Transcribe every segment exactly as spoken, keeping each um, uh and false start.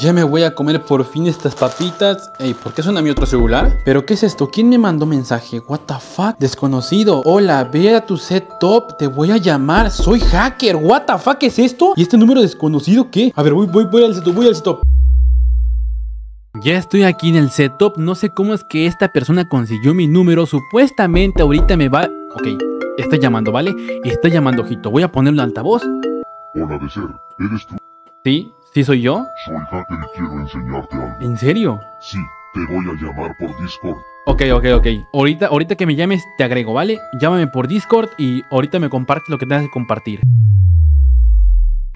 Ya me voy a comer por fin estas papitas. Ey, ¿por qué suena mi otro celular? ¿Pero qué es esto? ¿Quién me mandó mensaje? What the fuck, desconocido. Hola, ve a tu set top, te voy a llamar. Soy hacker, what the fuck, ¿qué es esto? ¿Y este número desconocido qué? A ver, voy, voy, voy al set top, voy al set top. Ya estoy aquí en el set top. No sé cómo es que esta persona consiguió mi número. Supuestamente ahorita me va... Ok, está llamando, ¿vale? Está llamando, ojito, voy a poner un altavoz. Hola, de ser, ¿eres tú? Sí. ¿Sí soy yo? Soy hacker y quiero enseñarte algo. ¿En serio? Sí, te voy a llamar por Discord. Ok, ok, ok. Ahorita, ahorita que me llames te agrego, ¿vale? Llámame por Discord y ahorita me compartes lo que tengas que compartir.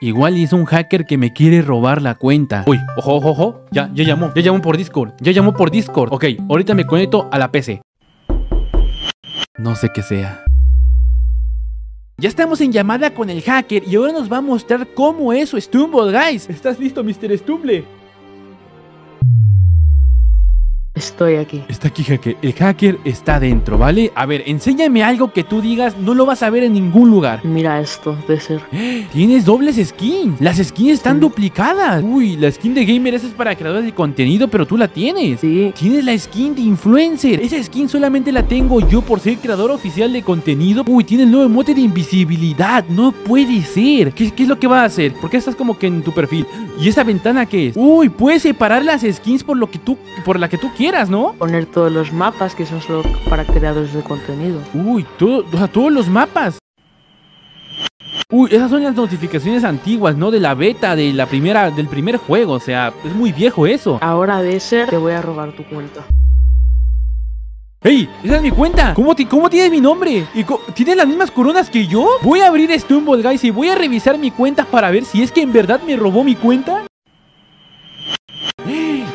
Igual es un hacker que me quiere robar la cuenta. Uy, ojo, ojo, ojo. Ya, ya llamó, ya llamó por Discord, ya llamó por Discord. Ok, ahorita me conecto a la P C. No sé qué sea. Ya estamos en llamada con el hacker y ahora nos va a mostrar cómo es su Stumble Guys. ¿Estás listo, mister Stumble? Estoy aquí. Está aquí, hacker. El hacker está dentro, ¿vale? A ver, enséñame algo que tú digas. No lo vas a ver en ningún lugar. Mira esto, de ser. Tienes dobles skins. Las skins están sí. duplicadas. Uy, la skin de gamer, esa es para creadores de contenido, pero tú la tienes. Sí. Tienes la skin de influencer. Esa skin solamente la tengo yo por ser creador oficial de contenido. Uy, tiene el nuevo emote de invisibilidad. No puede ser. ¿Qué, qué es lo que va a hacer? ¿Por qué estás como que en tu perfil? ¿Y esa ventana qué es? Uy, puedes separar las skins por lo que tú, por la que tú quieres. ¿No? Poner todos los mapas que son solo para creadores de contenido. Uy, todo, o sea, todos los mapas. Uy, esas son las notificaciones antiguas, ¿no? De la beta, de la primera, del primer juego. O sea, es muy viejo eso. Ahora, de ser, te voy a robar tu cuenta. ¡Ey! ¡Esa es mi cuenta! ¿Cómo, ti cómo tienes mi nombre? ¿Y ¿Tienes las mismas coronas que yo? Voy a abrir Stumble Guys y voy a revisar mi cuenta para ver si es que en verdad me robó mi cuenta.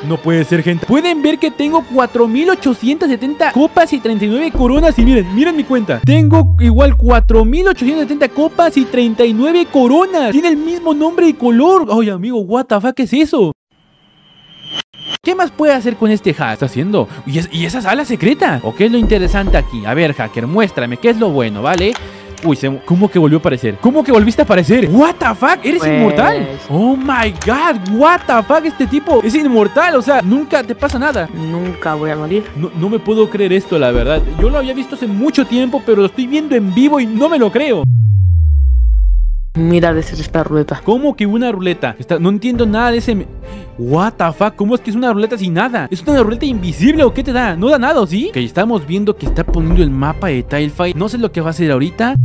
No puede ser, gente. Pueden ver que tengo cuatro mil ochocientas setenta copas y treinta y nueve coronas. Y miren, miren mi cuenta. Tengo igual cuatro mil ochocientas setenta copas y treinta y nueve coronas. Tiene el mismo nombre y color. Oye, amigo, what the fuck, ¿qué es eso? ¿Qué más puede hacer con este hack? ¿Qué está haciendo? ¿Y, es, ¿Y esa sala secreta? ¿O qué es lo interesante aquí? A ver, hacker, muéstrame qué es lo bueno, ¿vale? Uy, se, ¿cómo que volvió a aparecer? ¿Cómo que volviste a aparecer? What the fuck, eres pues... inmortal. Oh my god, what the fuck, este tipo es inmortal, o sea, nunca te pasa nada. Nunca voy a morir. No, no me puedo creer esto, la verdad. Yo lo había visto hace mucho tiempo, pero lo estoy viendo en vivo y no me lo creo. Mira, de ser esta ruleta. ¿Cómo que una ruleta? Está, no entiendo nada de ese... Me... What the fuck, ¿cómo es que es una ruleta sin nada? ¿Es una ruleta invisible o qué te da? No da nada, ¿sí? Ok, estamos viendo que está poniendo el mapa de Tilefight. No sé lo que va a hacer ahorita.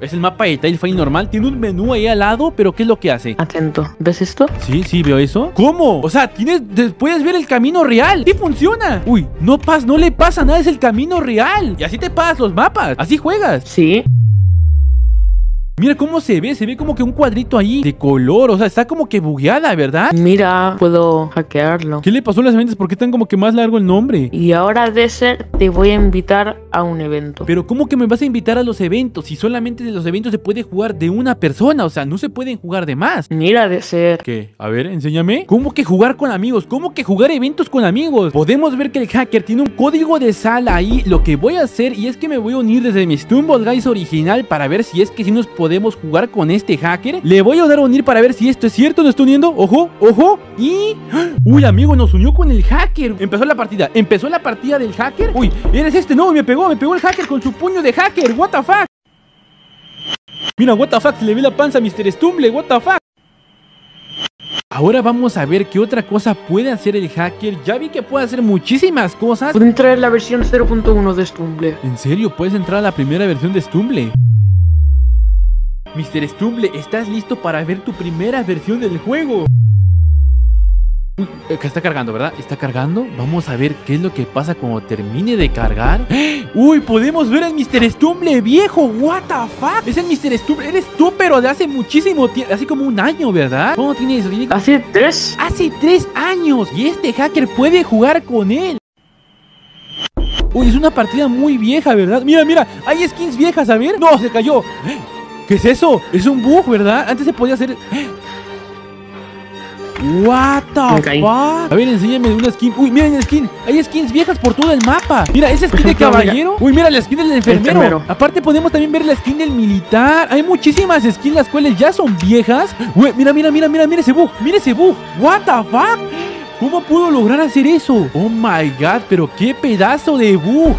Es el mapa de Tailfy normal. Tiene un menú ahí al lado, pero ¿qué es lo que hace? Atento. ¿Ves esto? Sí, sí, veo eso. ¿Cómo? O sea, tienes, puedes ver el camino real. ¡Sí funciona! Uy, no pas, no le pasa nada, es el camino real. Y así te pasas los mapas. Así juegas. Sí. Mira cómo se ve, se ve como que un cuadrito ahí de color, o sea, está como que bugueada, ¿verdad? Mira, puedo hackearlo. ¿Qué le pasó a las ventas? ¿Por qué están como que más largo el nombre? Y ahora, de ser, te voy a invitar a un evento. ¿Pero cómo que me vas a invitar a los eventos? Si solamente de los eventos se puede jugar de una persona, o sea, no se pueden jugar de más. Mira, de ser. ¿Qué? A ver, enséñame. ¿Cómo que jugar con amigos? ¿Cómo que jugar eventos con amigos? Podemos ver que el hacker tiene un código de sala ahí. Lo que voy a hacer, y es que me voy a unir desde mi Stumble Guys original para ver si es que si nos podemos podemos jugar con este hacker. Le voy a dar a unir para ver si esto es cierto. ¿No está uniendo? Ojo, ojo. Y... uy, amigo, nos unió con el hacker. Empezó la partida. Empezó la partida del hacker. Uy, eres este. No, me pegó. Me pegó el hacker con su puño de hacker. What the fuck. Mira, what the fuck. Se le ve la panza a mister Stumble. What the fuck. Ahora vamos a ver qué otra cosa puede hacer el hacker. Ya vi que puede hacer muchísimas cosas. Puedo entrar en la versión cero punto uno de Stumble. ¿En serio? ¿Puedes entrar a la primera versión de Stumble? mister Stumble, ¿estás listo para ver tu primera versión del juego? Uy, está cargando, ¿verdad? Está cargando. Vamos a ver qué es lo que pasa cuando termine de cargar. Uy, podemos ver al mister Stumble viejo. What the fuck. Es el mister Stumble. Eres tú, pero de hace muchísimo tiempo. Hace como un año, ¿verdad? ¿Cómo tiene eso? ¿Tiene... Hace tres. Hace tres años. Y este hacker puede jugar con él. Uy, es una partida muy vieja, ¿verdad? Mira, mira. Hay skins viejas, a ver. No, se cayó. ¿Qué es eso? Es un bug, ¿verdad? Antes se podía hacer... What the fuck. A ver, enséñame una skin. Uy, mira la skin. Hay skins viejas por todo el mapa. Mira, esa skin de caballero. Uy, mira la skin del enfermero. enfermero Aparte podemos también ver la skin del militar. Hay muchísimas skins las cuales ya son viejas. Uy, mira, mira, mira, mira, mira ese bug. Mira ese bug. What the fuck. ¿Cómo pudo lograr hacer eso? Oh my god, pero qué pedazo de bug.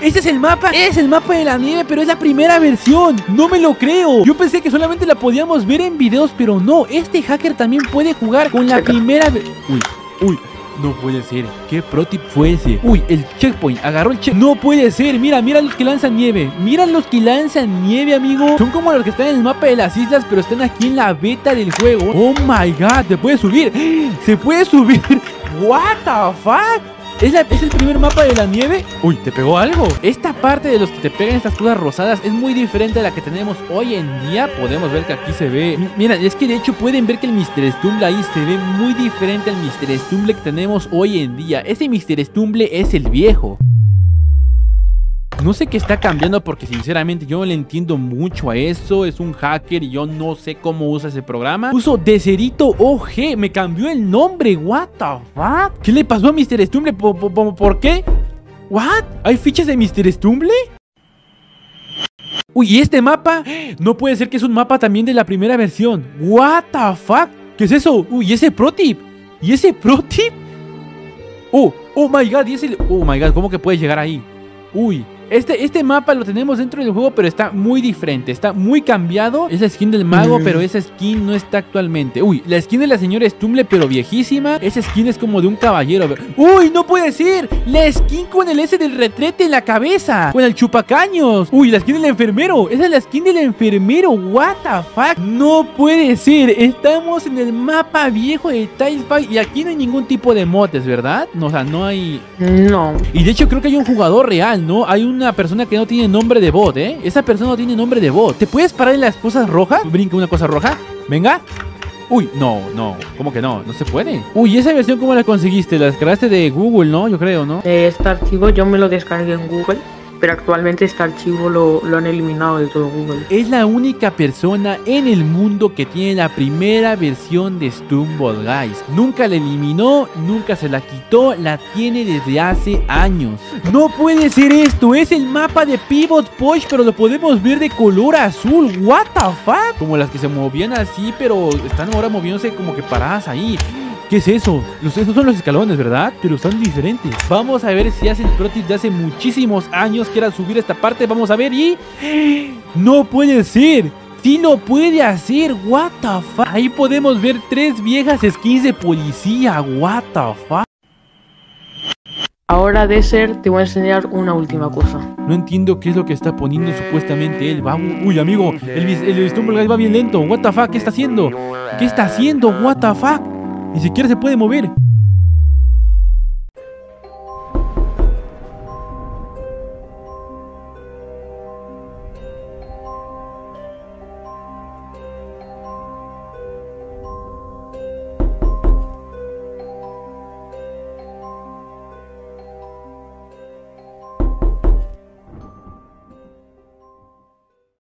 Este es el mapa, es el mapa de la nieve, pero es la primera versión. No me lo creo. Yo pensé que solamente la podíamos ver en videos, pero no. Este hacker también puede jugar con la primera versión. Uy, uy. No puede ser, qué pro tip fue ese. Uy, el checkpoint, agarró el checkpoint. No puede ser, mira, mira los que lanzan nieve. Mira los que lanzan nieve, amigo. Son como los que están en el mapa de las islas, pero están aquí en la beta del juego. Oh my god, te puedes subir. Se puede subir, what the fuck. ¿Es, la, ¿Es el primer mapa de la nieve? Uy, ¿te pegó algo? Esta parte de los que te pegan estas cosas rosadas es muy diferente a la que tenemos hoy en día. Podemos ver que aquí se ve... M mira, es que de hecho pueden ver que el míster Stumble ahí se ve muy diferente al míster Stumble que tenemos hoy en día. Ese míster Stumble es el viejo. No sé qué está cambiando porque sinceramente yo no le entiendo mucho a eso. Es un hacker y yo no sé cómo usa ese programa. Puso Deserito O G. Me cambió el nombre. What the fuck. ¿Qué le pasó a míster Stumble? ¿Por, por, por qué? What? ¿Hay fichas de míster Stumble? Uy, ¿y este mapa? No puede ser que es un mapa también de la primera versión. What the fuck. ¿Qué es eso? Uy, ¿y ese pro tip? ¿Y ese pro tip? Oh, oh my god. ¿Y ese? Oh my god, ¿cómo que puedes llegar ahí? Uy. Este, este mapa lo tenemos dentro del juego, pero está muy diferente, está muy cambiado. Esa skin del mago, pero esa skin no está actualmente. Uy, la skin de la señora Stumble, pero viejísima. Esa skin es como de un caballero. Uy, no puede ser. La skin con el S del retrete en la cabeza, con el chupacaños. Uy, la skin del enfermero. Esa es la skin del enfermero. What the fuck. No puede ser. Estamos en el mapa viejo de Tilefight. Y aquí no hay ningún tipo de motes, ¿verdad? No, o sea, no hay... No. Y de hecho creo que hay un jugador real, ¿no? Hay un... una persona que no tiene nombre de bot, ¿eh? Esa persona no tiene nombre de bot. ¿Te puedes parar en las cosas rojas? Brinca una cosa roja. Venga. Uy, no, no. ¿Cómo que no? No se puede. Uy, ¿esa versión cómo la conseguiste? La descargaste de Google, ¿no? Yo creo, ¿no? Eh, este archivo yo me lo descargué en Google. Pero actualmente este archivo lo, lo han eliminado de todo Google. Es la única persona en el mundo que tiene la primera versión de Stumble Guys. Nunca la eliminó, nunca se la quitó, la tiene desde hace años. No puede ser esto, es el mapa de Pivot Push, pero lo podemos ver de color azul. What the fuck. Como las que se movían así, pero están ahora moviéndose como que paradas ahí. ¿Qué es eso? Los, esos son los escalones, ¿verdad? Pero están diferentes. Vamos a ver si hace el pro tip de hace muchísimos años que era subir esta parte. Vamos a ver y... ¡No puede ser! ¡Sí lo puede hacer! ¡What the fuck! Ahí podemos ver tres viejas skins de policía. ¡What the fuck! Ahora, Desert, te voy a enseñar una última cosa. No entiendo qué es lo que está poniendo supuestamente él. Va, uy, amigo, el, el Stumble Guys va bien lento. ¿What the fuck? ¿Qué está haciendo? ¿Qué está haciendo? ¿What the fuck? Ni siquiera se puede mover.